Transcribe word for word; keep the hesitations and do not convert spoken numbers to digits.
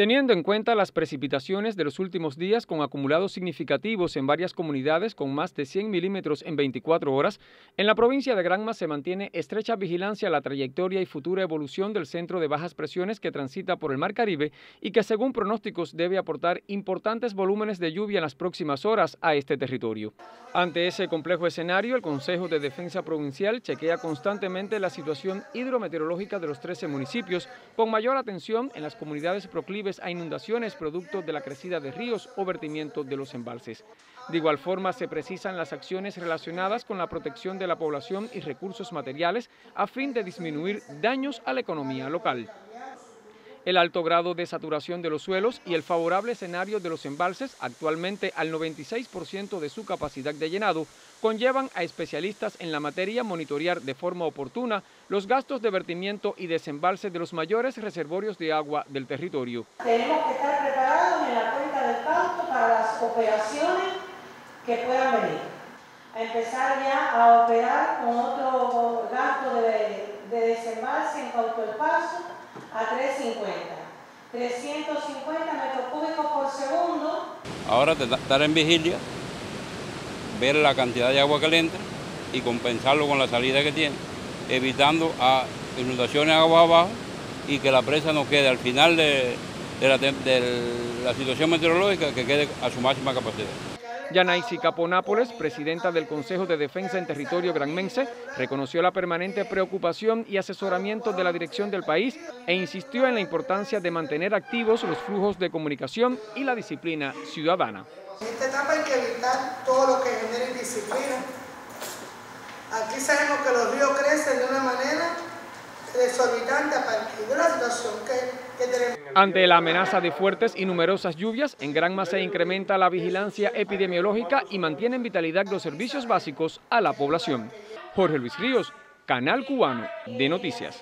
Teniendo en cuenta las precipitaciones de los últimos días con acumulados significativos en varias comunidades con más de cien milímetros en veinticuatro horas, en la provincia de Granma se mantiene estrecha vigilancia a la trayectoria y futura evolución del centro de bajas presiones que transita por el Mar Caribe y que según pronósticos debe aportar importantes volúmenes de lluvia en las próximas horas a este territorio. Ante ese complejo escenario, el Consejo de Defensa Provincial chequea constantemente la situación hidrometeorológica de los trece municipios, con mayor atención en las comunidades proclives a inundaciones producto de la crecida de ríos o vertimiento de los embalses. De igual forma, se precisan las acciones relacionadas con la protección de la población y recursos materiales a fin de disminuir daños a la economía local. El alto grado de saturación de los suelos y el favorable escenario de los embalses, actualmente al noventa y seis por ciento de su capacidad de llenado, conllevan a especialistas en la materia monitorear de forma oportuna los gastos de vertimiento y desembalse de los mayores reservorios de agua del territorio. Tenemos que estar preparados en la cuenca del Pauto para las operaciones que puedan venir. A empezar ya a operar con otro gasto de, de desembalse en cuanto al paso, a trescientos cincuenta metros cúbicos por segundo. Ahora estar en vigilia, ver la cantidad de agua que le entra y compensarlo con la salida que tiene, evitando a inundaciones agua abajo y que la presa no quede al final de, de, la, de la situación meteorológica, que quede a su máxima capacidad. Yanaisi Caponápoles, presidenta del Consejo de Defensa en Territorio Granmense, reconoció la permanente preocupación y asesoramiento de la dirección del país e insistió en la importancia de mantener activos los flujos de comunicación y la disciplina ciudadana. En esta etapa hay que evitar todo lo que genere indisciplina. Aquí sabemos que los ríos crecen de una manera desorbitante a partir de la situación que, que tenemos. Ante la amenaza de fuertes y numerosas lluvias, en Granma se incrementa la vigilancia epidemiológica y mantiene en vitalidad los servicios básicos a la población. Jorge Luis Ríos, Canal Cubano de Noticias.